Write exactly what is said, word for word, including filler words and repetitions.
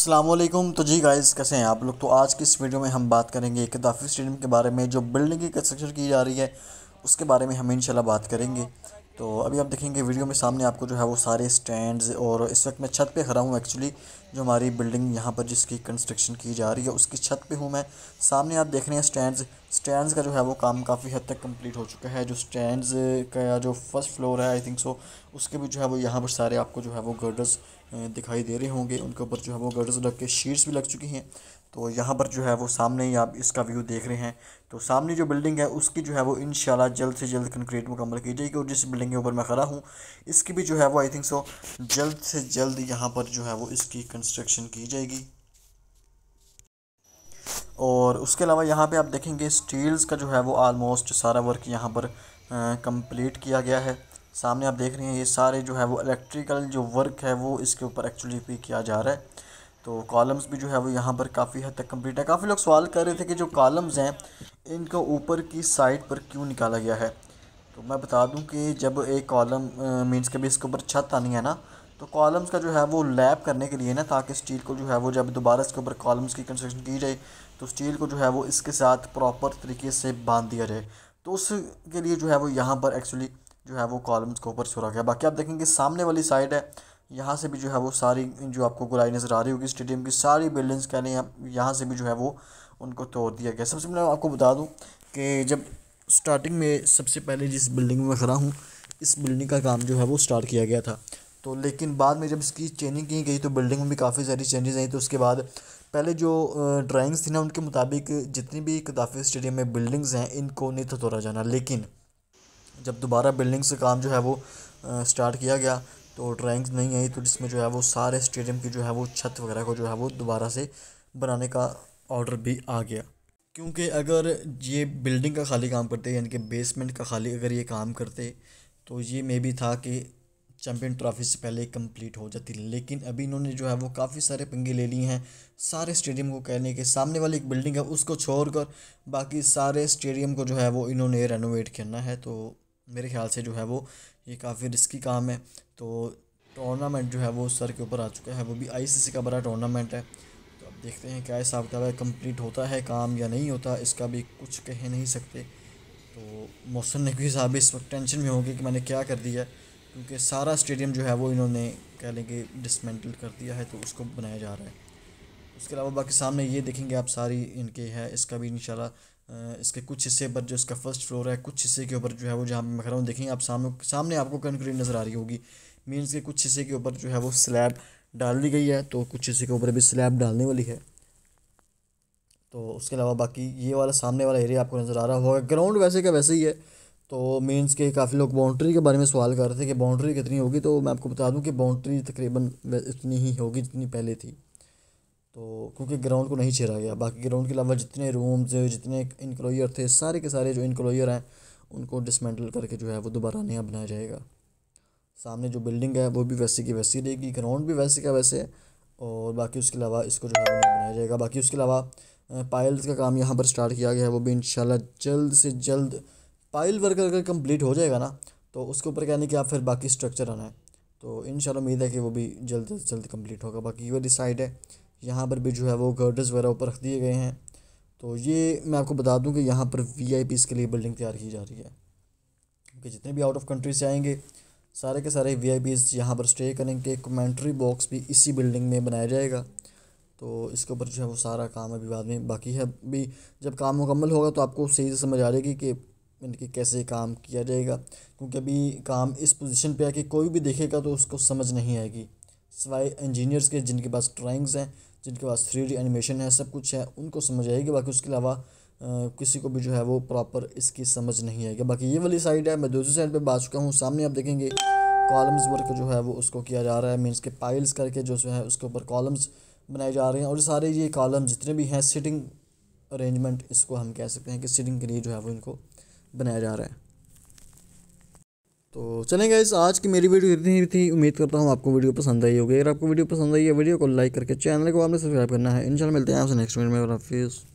अस्सलामुअलैकुम। तो जी गाइस, कैसे हैं आप लोग। तो आज की इस वीडियो में हम बात करेंगे गद्दाफ़ी स्टेडियम के बारे में, जो बिल्डिंग की कंस्ट्रक्शन की जा रही है उसके बारे में हम इंशाल्लाह बात करेंगे। तो अभी आप देखेंगे वीडियो में सामने आपको जो है वो सारे स्टैंड्स, और इस वक्त मैं छत पे खड़ा हूँ। एक्चुअली जो हमारी बिल्डिंग यहाँ पर जिसकी कंस्ट्रक्शन की जा रही है उसकी छत पे हूँ मैं। सामने आप देख रहे हैं स्टैंड्स। स्टैंड्स का जो है वो काम काफ़ी हद तक कंप्लीट हो चुका है। जो स्टैंड्स का जो फर्स्ट फ्लोर है आई थिंक सो, उसके भी जो है वो यहाँ पर सारे आपको जो है वो गर्डर्स दिखाई दे रहे होंगे। उनके ऊपर जो है वो गर्डर्स लग के शीट्स भी लग चुकी हैं। तो यहाँ पर जो है वो सामने ही आप इसका व्यू देख रहे हैं। तो सामने जो बिल्डिंग है उसकी जो है वो इंशाल्लाह जल्द से जल्द कंक्रीट मुकम्मल की जाएगी। और जिस बिल्डिंग के ऊपर मैं खड़ा हूँ इसकी भी जो है वो आई थिंक सो जल्द से जल्द यहाँ पर जो है वो इसकी कंस्ट्रक्शन की जाएगी। और उसके अलावा यहाँ पे आप देखेंगे स्टील्स का जो है वो आलमोस्ट सारा वर्क यहाँ पर कंप्लीट किया गया है। सामने आप देख रहे हैं ये सारे जो है वो इलेक्ट्रिकल जो वर्क है वो इसके ऊपर एक्चुअली भी किया जा रहा है। तो कॉलम्स भी जो है वो यहाँ पर काफ़ी हद तक कंप्लीट है। काफ़ी लोग सवाल कर रहे थे कि जो कॉलम्स हैं इनको ऊपर की साइड पर क्यों निकाला गया है। तो मैं बता दूं कि जब एक कॉलम मींस के भी इसके ऊपर छत आनी है ना, तो कॉलम्स का जो है वो लैप करने के लिए ना, ताकि स्टील को जो है वो जब दोबारा इसके ऊपर कॉलम्स की कंस्ट्रक्शन की जाए तो स्टील को जो है वो इसके साथ प्रॉपर तरीके से बांध दिया जाए। तो उसके लिए जो है वो यहाँ पर एक्चुअली जो है वो कॉलम्स के ऊपर छोड़ा गया। बाकी आप देखेंगे सामने वाली साइड है, यहाँ से भी जो है वो सारी जो आपको गोलाई नज़र आ रही होगी स्टेडियम की सारी बिल्डिंग्स कह लें, यहाँ से भी जो है वो उनको तोड़ दिया गया। सबसे पहले आपको बता दूं कि जब स्टार्टिंग में सबसे पहले जिस बिल्डिंग में खड़ा हूँ इस बिल्डिंग का काम जो है वो स्टार्ट किया गया था। तो लेकिन बाद में जब इसकी चेंजिंग की गई तो बिल्डिंग में भी काफ़ी सारी चेंजेस आई। तो उसके बाद पहले जो ड्राइंग्स थी ना, उनके मुताबिक जितनी भी गद्दाफ़ी स्टेडियम में बिल्डिंग्स हैं इनको नहीं तोड़ा जाना। लेकिन जब दोबारा बिल्डिंग्स का काम जो है वो स्टार्ट किया गया तो ड्राइंग्स नहीं आई, तो जिसमें जो है वो सारे स्टेडियम की जो है वो छत वगैरह को जो है वो दोबारा से बनाने का ऑर्डर भी आ गया। क्योंकि अगर ये बिल्डिंग का खाली काम करते, यानी कि बेसमेंट का खाली अगर ये काम करते, तो ये मे बी था कि चैम्पियन ट्रॉफी से पहले कंप्लीट हो जाती। लेकिन अभी इन्होंने जो है वो काफ़ी सारे पंगे ले लिए हैं सारे स्टेडियम को, कहने के सामने वाली एक बिल्डिंग है उसको छोड़कर बाकी सारे स्टेडियम को जो है वो इन्होंने रेनोवेट करना है। तो मेरे ख्याल से जो है वो ये काफ़ी रिस्की काम है। तो टूर्नामेंट जो है वो सर के ऊपर आ चुका है, वो भी आईसीसी का बड़ा टूर्नामेंट है। तो अब देखते हैं क्या हिसाब किताब कंप्लीट होता है काम या नहीं होता, इसका भी कुछ कह नहीं सकते। तो मौसम ने कोई साहब इस वक्त टेंशन में होगी कि मैंने क्या कर दिया, क्योंकि सारा स्टेडियम जो है वो इन्होंने कह लें कि डिसमेंटल कर दिया है, तो उसको बनाया जा रहा है। उसके अलावा बाकी सामने ये देखेंगे आप सारी इनके है, इसका भी इंशाल्लाह इसके कुछ हिस्से पर जो इसका फर्स्ट फ्लोर है कुछ हिस्से के ऊपर जो है वो जहाँ मैं खड़ा हूँ देखेंगे आप सामने सामने आपको कंक्रीट नज़र आ रही होगी। मीन्स के कुछ हिस्से के ऊपर जो है वो स्लैब डाल दी गई है, तो कुछ हिस्से के ऊपर भी स्लैब डालने वाली है। तो उसके अलावा बाकी ये वाला सामने वाला एरिया आपको नज़र आ रहा होगा। ग्राउंड वैसे का वैसे ही है। तो मीन्स के काफ़ी लोग बाउंड्री के बारे में सवाल कर रहे थे कि बाउंड्री कितनी होगी। तो मैं आपको बता दूँ कि बाउंड्री तकरीबन इतनी ही होगी जितनी पहले थी, तो क्योंकि ग्राउंड को नहीं छेड़ा गया। बाकी ग्राउंड के अलावा जितने रूम्स जितने इनक्लोजर थे सारे के सारे जो इनक्लोजर हैं उनको डिसमेंटल करके जो है वो दोबारा नया बनाया जाएगा। सामने जो बिल्डिंग है वो भी वैसी की वैसी रहेगी, ग्राउंड भी वैसे का वैसे है, और बाकी उसके अलावा इसको जो है वो नया बनाया जाएगा। बाकी उसके अलावा पाइल्स का काम यहाँ पर स्टार्ट किया गया है, वो भी इंशाल्लाह जल्द से जल्द पाइल वर्क अगर कम्प्लीट हो जाएगा ना, तो उसके ऊपर कहने की आप फिर बाकी स्ट्रक्चर आना है। तो इंशाल्लाह उम्मीद है कि वो भी जल्द से जल्द कम्प्लीट होगा। बाकी ये वाली साइड है, यहाँ पर भी जो है वो गर्डर्स वगैरह ऊपर रख दिए गए हैं। तो ये मैं आपको बता दूं कि यहाँ पर वीआईपीज़ के लिए बिल्डिंग तैयार की जा रही है, क्योंकि जितने भी आउट ऑफ कंट्री से आएंगे सारे के सारे वीआईपीज़ यहाँ पर स्टे करेंगे। कमेंट्री बॉक्स भी इसी बिल्डिंग में बनाया जाएगा। तो इसके ऊपर जो है वो सारा काम अभी बाद में बाकी है। अभी जब काम मुकम्मल होगा तो आपको सही से समझ आ जाएगी कि इनके कैसे काम किया जाएगा, क्योंकि अभी काम इस पोजिशन पर है कि कोई भी देखेगा तो उसको समझ नहीं आएगी, सिवाय इंजीनियर्स के जिनके पास ड्राइंग्स हैं, जिनके पास थ्री डी एनिमेशन है, सब कुछ है, उनको समझ आएगी। बाकी उसके अलावा किसी को भी जो है वो प्रॉपर इसकी समझ नहीं आएगी। बाकी ये वाली साइड है, मैं दूसरी साइड पे बात चुका हूँ। सामने आप देखेंगे कॉलम्स वर्क जो है वो उसको किया जा रहा है। मीन्स के पाइल्स करके जो है उसके ऊपर कॉलम्स बनाए जा रहे हैं, और सारे ये कॉलम्स जितने भी हैं सिटिंग अरेंजमेंट, इसको हम कह सकते हैं कि सिटिंग के लिए जो है वो इनको बनाया जा रहा है। तो चलेंगे गाइस, आज की मेरी वीडियो इतनी ही थी। उम्मीद करता हूँ आपको वीडियो पसंद आई होगी। अगर आपको वीडियो पसंद आई है, वीडियो को लाइक करके चैनल को आपने सब्सक्राइब करना है। इंशाल्लाह मिलते हैं आपसे नेक्स्ट वीडियो में। और हाफिज़।